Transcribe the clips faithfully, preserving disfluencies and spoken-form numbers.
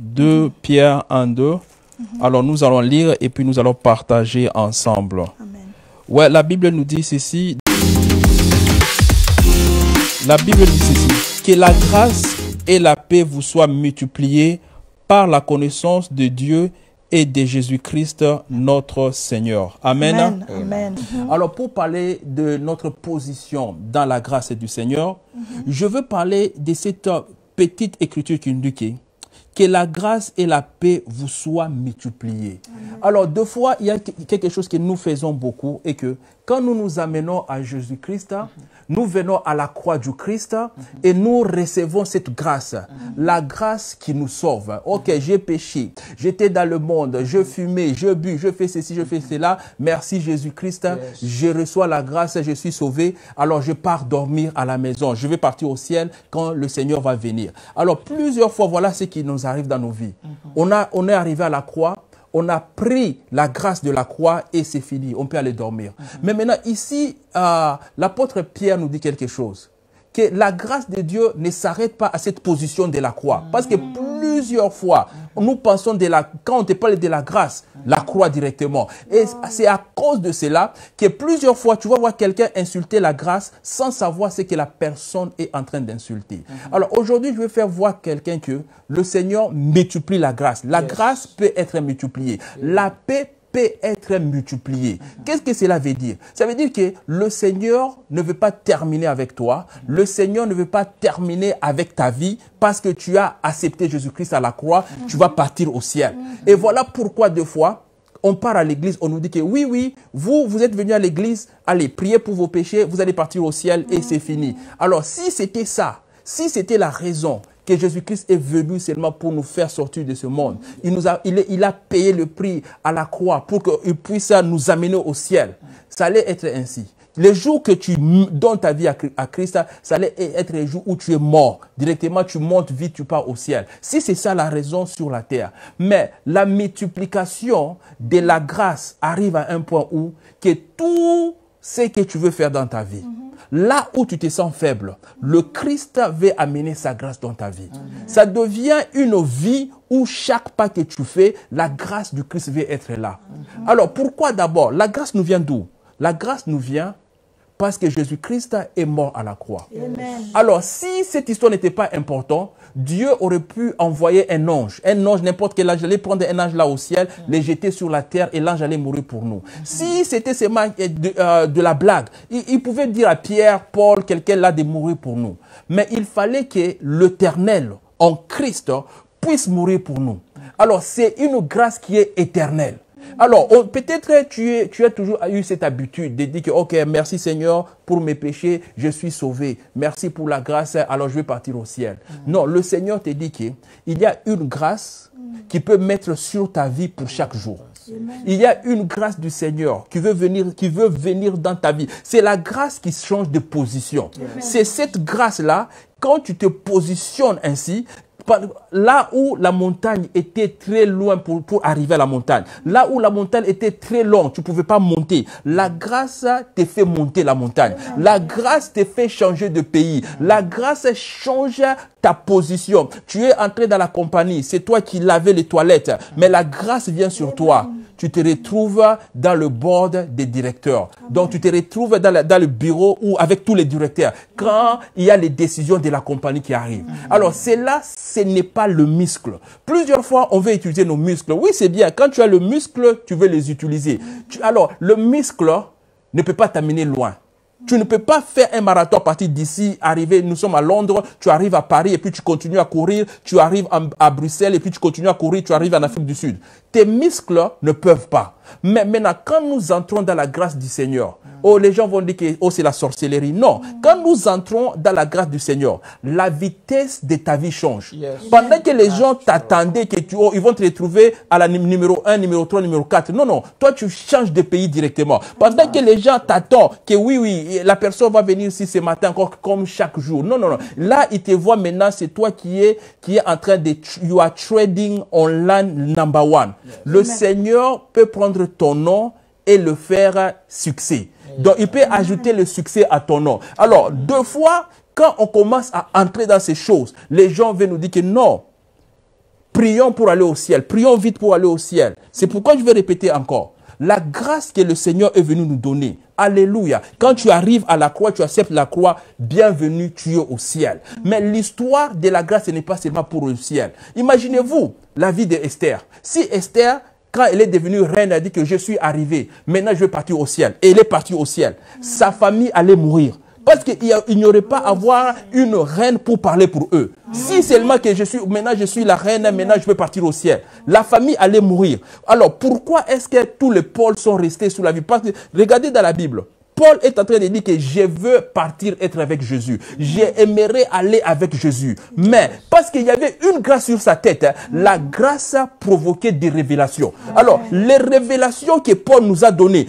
deux Pierre un, deux. Mm-hmm. Alors nous allons lire et puis nous allons partager ensemble. Amen. Ouais, la Bible nous dit ceci. La Bible nous dit ceci. Que la grâce et la paix vous soient multipliées par la connaissance de Dieu et de Jésus-Christ notre Seigneur. Amen. Amen. Amen. Alors pour parler de notre position dans la grâce du Seigneur, mm-hmm. je veux parler de cette petite écriture qui nous dit que la grâce et la paix vous soient multipliées. Amen. Alors, deux fois, il y a quelque chose que nous faisons beaucoup et que quand nous nous amenons à Jésus-Christ, mm-hmm. nous venons à la croix du Christ mm-hmm. et nous recevons cette grâce, mm-hmm. la grâce qui nous sauve. Ok, mm-hmm. j'ai péché, j'étais dans le monde, je fumais, je bus, je fais ceci, je fais cela. Merci Jésus-Christ, yes. je reçois la grâce, je suis sauvé. Alors, je pars dormir à la maison, je vais partir au ciel quand le Seigneur va venir. Alors, plusieurs fois, voilà ce qui nous arrive dans nos vies. Mm-hmm. On a, on est arrivé à la croix, on a pris la grâce de la croix et c'est fini, on peut aller dormir. Mm-hmm. Mais maintenant, ici, euh, l'apôtre Pierre nous dit quelque chose, que la grâce de Dieu ne s'arrête pas à cette position de la croix. Mm-hmm. Parce que plusieurs fois, mm-hmm. nous pensons, de la, quand on te parle de la grâce, mm-hmm. la croix directement. Et oh. c'est à cause de cela que plusieurs fois, tu vas voir quelqu'un insulter la grâce sans savoir ce que la personne est en train d'insulter. Mm-hmm. Alors aujourd'hui, je vais faire voir quelqu'un que le Seigneur multiplie la grâce. La yes. grâce peut être multipliée. Yes. La paix peut être multipliée. Mm-hmm. Qu'est-ce que cela veut dire? Ça veut dire que le Seigneur ne veut pas terminer avec toi. Mm-hmm. Le Seigneur ne veut pas terminer avec ta vie parce que tu as accepté Jésus-Christ à la croix. Mm-hmm. Tu vas partir au ciel. Mm-hmm. Et voilà pourquoi deux fois, on part à l'église, on nous dit que oui, oui, vous, vous êtes venus à l'église, allez, priez pour vos péchés, vous allez partir au ciel et mm-hmm. c'est fini. Alors, si c'était ça, si c'était la raison que Jésus-Christ est venu seulement pour nous faire sortir de ce monde. Il nous a, il, il a payé le prix à la croix pour qu'il puisse nous amener au ciel. Ça allait être ainsi. Le jour que tu donnes ta vie à Christ, ça allait être le jour où tu es mort. Directement, tu montes vite, tu pars au ciel. Si c'est ça la raison sur la terre. Mais la multiplication de la grâce arrive à un point où que tout ce que tu veux faire dans ta vie, là où tu te sens faible, le Christ veut amener sa grâce dans ta vie. Amen. Ça devient une vie où chaque pas que tu fais, la grâce du Christ veut être là. Amen. Alors, pourquoi d'abord? La grâce nous vient d'où? La grâce nous vient parce que Jésus-Christ est mort à la croix. Amen. Alors, si cette histoire n'était pas importante, Dieu aurait pu envoyer un ange. Un ange, n'importe quel ange, allait prendre un ange là au ciel, mmh. les jeter sur la terre et l'ange allait mourir pour nous. Mmh. Si c'était seulement de, euh, de la blague, il, il pouvait dire à Pierre, Paul, quelqu'un là de mourir pour nous. Mais il fallait que l'Éternel, en Christ, puisse mourir pour nous. Alors, c'est une grâce qui est éternelle. Alors, peut-être tu, tu as toujours eu cette habitude de dire que, ok, merci Seigneur pour mes péchés, je suis sauvé. Merci pour la grâce, alors je vais partir au ciel. Mmh. Non, le Seigneur te dit qu'il y a une grâce qui peut mettre sur ta vie pour chaque jour. Amen. Il y a une grâce du Seigneur qui veut venir, qui veut venir dans ta vie. C'est la grâce qui change de position. C'est cette grâce-là, quand tu te positionnes ainsi, là où la montagne était très loin pour, pour arriver à la montagne, là où la montagne était très longue, tu ne pouvais pas monter, la grâce te fait monter la montagne, la grâce te fait changer de pays, la grâce change ta position. Tu es entré dans la compagnie, c'est toi qui lavais les toilettes, mais la grâce vient sur toi. Tu te retrouves dans le board des directeurs. Donc, tu te retrouves dans, la, dans le bureau ou avec tous les directeurs quand il y a les décisions de la compagnie qui arrivent. Alors, c'est là, ce n'est pas le muscle. Plusieurs fois, on veut utiliser nos muscles. Oui, c'est bien. Quand tu as le muscle, tu veux les utiliser. Tu, alors, le muscle ne peut pas t'amener loin. Tu ne peux pas faire un marathon à partir d'ici, arriver, nous sommes à Londres, tu arrives à Paris et puis tu continues à courir, tu arrives à Bruxelles et puis tu continues à courir, tu arrives en Afrique du Sud. Tes muscles ne peuvent pas. Mais maintenant, quand nous entrons dans la grâce du Seigneur, oh, les gens vont dire que oh, c'est la sorcellerie. Non, quand nous entrons dans la grâce du Seigneur, la vitesse de ta vie change. Yes. Pendant que les gens t'attendaient, que tu, oh, ils vont te retrouver à la numéro un, numéro trois, numéro quatre. Non, non, toi tu changes de pays directement. Pendant que les gens t'attendent, que oui, oui, la personne va venir ici ce matin encore comme chaque jour. Non, non, non. Là, ils te voient maintenant, c'est toi qui es, qui est en train de, you are trading online number one. Yes. Le Amen. Seigneur peut prendre ton nom et le faire succès. Donc, il peut ajouter le succès à ton nom. Alors, deux fois, quand on commence à entrer dans ces choses, les gens viennent nous dire que non, Prions pour aller au ciel. Prions vite pour aller au ciel. C'est pourquoi je vais répéter encore. La grâce que le Seigneur est venu nous donner. Alléluia. Quand tu arrives à la croix, tu acceptes la croix. Bienvenue, tu es au ciel. Mais l'histoire de la grâce, ce n'est pas seulement pour le ciel. Imaginez-vous la vie d'Esther. Si Esther, quand elle est devenue reine, elle a dit que je suis arrivée. Maintenant, je vais partir au ciel. Et elle est partie au ciel. Sa famille allait mourir. Parce qu'il n'y aurait pas à avoir une reine pour parler pour eux. Si seulement que je suis, maintenant je suis la reine, maintenant je peux partir au ciel. La famille allait mourir. Alors pourquoi est-ce que tous les pôles sont restés sous la vie? Parce que, regardez dans la Bible, Paul est en train de dire que je veux partir être avec Jésus. J'aimerais aller avec Jésus. Mais parce qu'il y avait une grâce sur sa tête, hein, la grâce a provoqué des révélations. Alors, les révélations que Paul nous a données,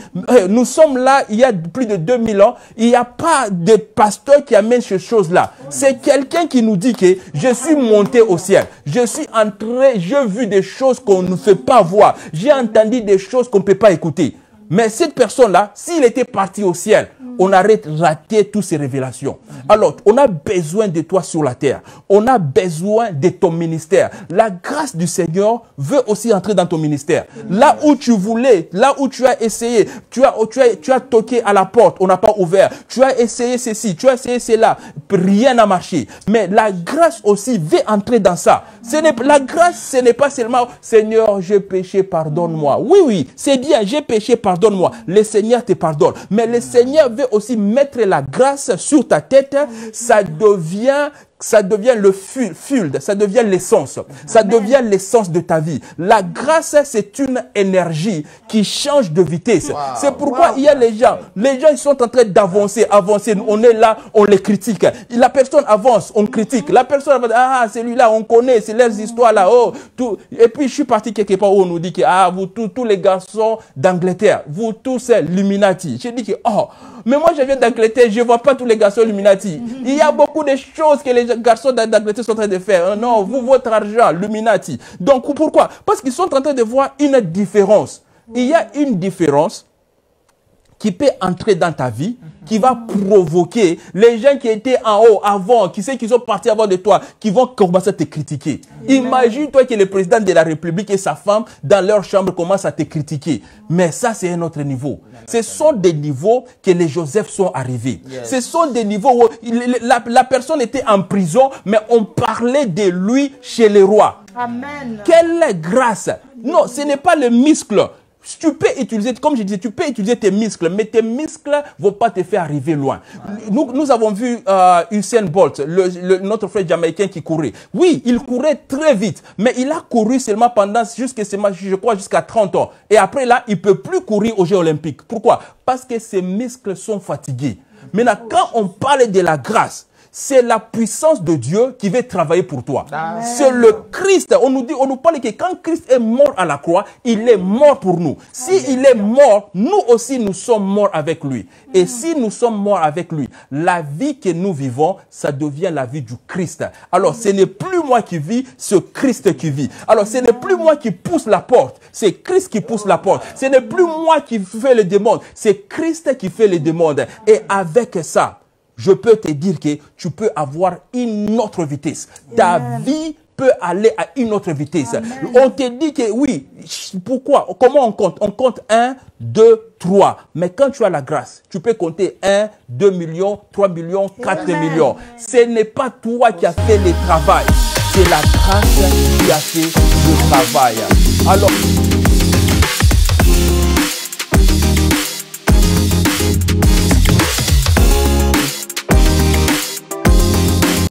nous sommes là il y a plus de deux mille ans, il n'y a pas de pasteur qui amène ces choses-là. C'est quelqu'un qui nous dit que je suis monté au ciel. Je suis entré, j'ai vu des choses qu'on ne fait pas voir. J'ai entendu des choses qu'on ne peut pas écouter. Mais cette personne-là, s'il était parti au ciel, on aurait raté toutes ces révélations. Alors, on a besoin de toi sur la terre. On a besoin de ton ministère. La grâce du Seigneur veut aussi entrer dans ton ministère. Là où tu voulais, là où tu as essayé, tu as, tu as, tu as toqué à la porte, on n'a pas ouvert. Tu as essayé ceci, tu as essayé cela, rien n'a marché. Mais la grâce aussi veut entrer dans ça. Ce n'est, la grâce, ce n'est pas seulement « Seigneur, j'ai péché, pardonne-moi ». Oui, oui, c'est bien, j'ai péché, pardonne-moi. Pardonne-moi, le Seigneur te pardonne. Mais le Seigneur veut aussi mettre la grâce sur ta tête. Ça devient, ça devient le fuld, ça devient l'essence. Ça devient l'essence de ta vie. La grâce, c'est une énergie qui change de vitesse. Wow. C'est pourquoi wow. il y a les gens, les gens ils sont en train d'avancer, avancer. On est là, on les critique. La personne avance, on critique. La personne avance, ah, celui-là, on connaît, c'est leurs histoires-là. Oh, tout. Et puis, je suis parti quelque part où on nous dit que, ah, vous tous, tous les garçons d'Angleterre, vous tous, Illuminati. J'ai dit que, oh, mais moi, je viens d'Angleterre, je ne vois pas tous les garçons Illuminati. Il y a beaucoup de choses que les Les garçons d'Angleterre sont en train de faire. Non, vous, votre argent, Illuminati. Donc, pourquoi? Parce qu'ils sont en train de voir une différence. Il y a une différence qui peut entrer dans ta vie, qui va provoquer les gens qui étaient en haut avant, qui sait qu'ils sont partis avant de toi, qui vont commencer à te critiquer. Imagine-toi que le président de la République et sa femme, dans leur chambre, commencent à te critiquer. Mais ça, c'est un autre niveau. Ce sont des niveaux que les Joseph sont arrivés. Ce sont des niveaux où la, la personne était en prison, mais on parlait de lui chez les rois. Amen. Quelle grâce! Non, ce n'est pas le muscle. Tu peux utiliser, comme je disais, tu peux utiliser tes muscles, mais tes muscles ne vont pas te faire arriver loin. Nous, nous avons vu euh, Usain Bolt, le, le, notre frère jamaïcain qui courait. Oui, il courait très vite, mais il a couru seulement pendant, jusqu'à, je crois, jusqu'à trente ans. Et après là, il ne peut plus courir aux Jeux Olympiques. Pourquoi? Parce que ses muscles sont fatigués. Maintenant, quand on parle de la grâce, c'est la puissance de Dieu qui veut travailler pour toi. C'est le Christ. On nous dit, on nous parle que quand Christ est mort à la croix, il est mort pour nous. S'il est mort, nous aussi, nous sommes morts avec lui. Et si nous sommes morts avec lui, la vie que nous vivons, ça devient la vie du Christ. Alors, ce n'est plus moi qui vis, c'est Christ qui vit. Alors, ce n'est plus moi qui pousse la porte, c'est Christ qui pousse la porte. Ce n'est plus moi qui fais les demandes, c'est Christ qui fait les demandes. Et avec ça, je peux te dire que tu peux avoir une autre vitesse. Ta yeah. vie peut aller à une autre vitesse. Amen. On te dit que oui, pourquoi? Comment on compte? On compte un, deux, trois. Mais quand tu as la grâce, tu peux compter un, deux millions, trois millions, quatre millions. Ce n'est pas toi qui as fait le travail. C'est la grâce qui a fait le travail. Alors...